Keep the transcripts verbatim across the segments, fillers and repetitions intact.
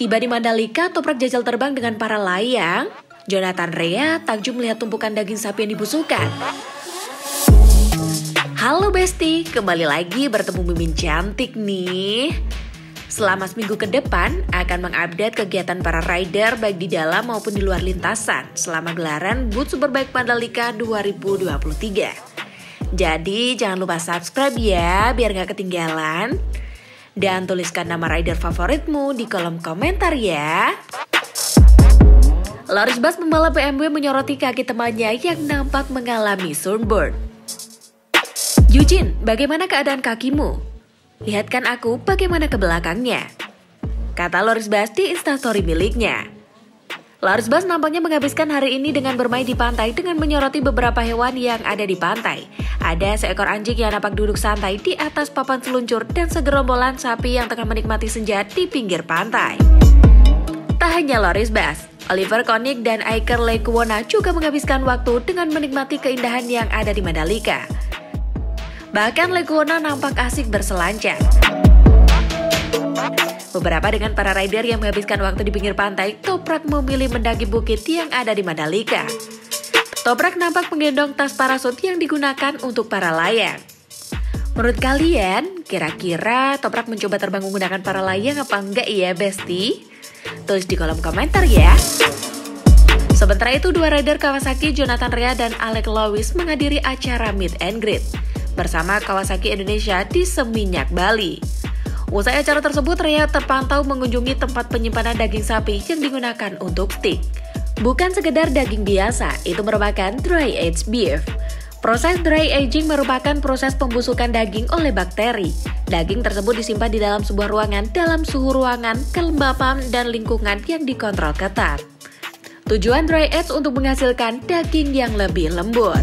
Tiba di Mandalika, Toprak jajal terbang dengan para layang. Jonathan Rea takjub melihat tumpukan daging sapi yang dibusukan. Halo Besti, kembali lagi bertemu Mimin cantik nih. Selama seminggu ke depan akan mengupdate kegiatan para rider baik di dalam maupun di luar lintasan selama gelaran World Superbike Mandalika dua ribu dua puluh tiga. Jadi jangan lupa subscribe ya biar gak ketinggalan. Dan tuliskan nama rider favoritmu di kolom komentar ya. Loris Baz pembalap B M W menyoroti kaki temannya yang nampak mengalami sunburn. Yujin, bagaimana keadaan kakimu? Lihatkan aku bagaimana ke belakangnya. Kata Loris Baz di instastory miliknya. Loris Baz nampaknya menghabiskan hari ini dengan bermain di pantai dengan menyoroti beberapa hewan yang ada di pantai. Ada seekor anjing yang nampak duduk santai di atas papan seluncur dan segerombolan sapi yang tengah menikmati senja di pinggir pantai. Tak hanya Loris Baz, Oliver König dan Iker Lecuona juga menghabiskan waktu dengan menikmati keindahan yang ada di Mandalika. Bahkan Lecuona nampak asik berselancar. Beberapa dengan para rider yang menghabiskan waktu di pinggir pantai, Toprak memilih mendaki bukit yang ada di Mandalika. Toprak nampak menggendong tas parasut yang digunakan untuk para layang. Menurut kalian, kira-kira Toprak mencoba terbang menggunakan para layang apa enggak ya, Besti? Tulis di kolom komentar ya. Sementara itu, dua rider Kawasaki, Jonathan Rea dan Alex Lowes menghadiri acara Meet and Greet bersama Kawasaki Indonesia di Seminyak, Bali. Usai acara tersebut, Rea terpantau mengunjungi tempat penyimpanan daging sapi yang digunakan untuk steak. Bukan sekedar daging biasa, itu merupakan dry-aged beef. Proses dry-aging merupakan proses pembusukan daging oleh bakteri. Daging tersebut disimpan di dalam sebuah ruangan dalam suhu ruangan, kelembapan, dan lingkungan yang dikontrol ketat. Tujuan dry-aged untuk menghasilkan daging yang lebih lembut.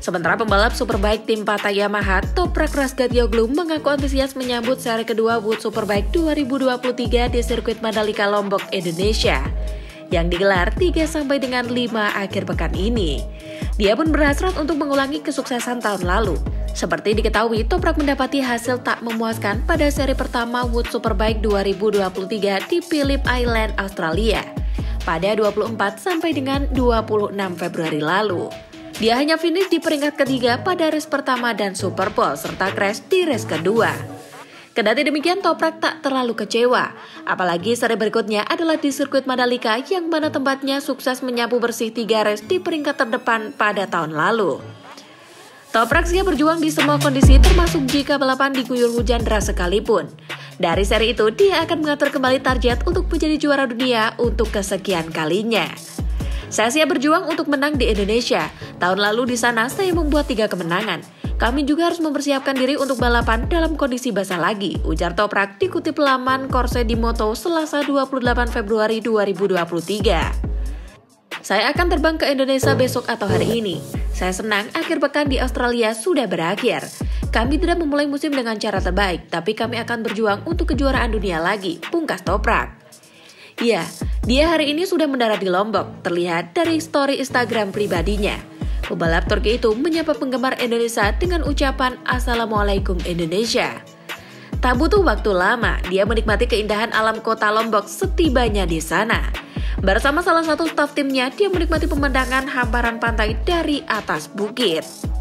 Sementara pembalap Superbike tim Pata Yamaha, Toprak Razgatlioglu mengaku antusias menyambut seri kedua World Superbike dua ribu dua puluh tiga di Sirkuit Mandalika Lombok, Indonesia, yang digelar tiga sampai dengan lima akhir pekan ini. Dia pun berhasrat untuk mengulangi kesuksesan tahun lalu. Seperti diketahui, Toprak mendapati hasil tak memuaskan pada seri pertama World Superbike dua ribu dua puluh tiga di Phillip Island, Australia pada dua puluh empat sampai dengan dua puluh enam Februari lalu. Dia hanya finish di peringkat ketiga pada race pertama dan Super Pole serta crash di race kedua. Kendati demikian, Toprak tak terlalu kecewa, apalagi seri berikutnya adalah di Sirkuit Mandalika yang mana tempatnya sukses menyapu bersih tiga race di peringkat terdepan pada tahun lalu. Toprak siap berjuang di semua kondisi termasuk jika balapan diguyur hujan deras sekalipun. Dari seri itu, dia akan mengatur kembali target untuk menjadi juara dunia untuk kesekian kalinya. Saya siap berjuang untuk menang di Indonesia. Tahun lalu di sana saya membuat tiga kemenangan. Kami juga harus mempersiapkan diri untuk balapan dalam kondisi basah lagi, ujar Toprak dikutip laman Corse di Moto Selasa dua puluh delapan Februari dua ribu dua puluh tiga. Saya akan terbang ke Indonesia besok atau hari ini. Saya senang akhir pekan di Australia sudah berakhir. Kami tidak memulai musim dengan cara terbaik, tapi kami akan berjuang untuk kejuaraan dunia lagi, pungkas Toprak. Ya, dia hari ini sudah mendarat di Lombok, terlihat dari story Instagram pribadinya. Pembalap Turki itu menyapa penggemar Indonesia dengan ucapan Assalamualaikum Indonesia. Tak butuh waktu lama, dia menikmati keindahan alam kota Lombok setibanya di sana. Bersama salah satu staf timnya, dia menikmati pemandangan hamparan pantai dari atas bukit.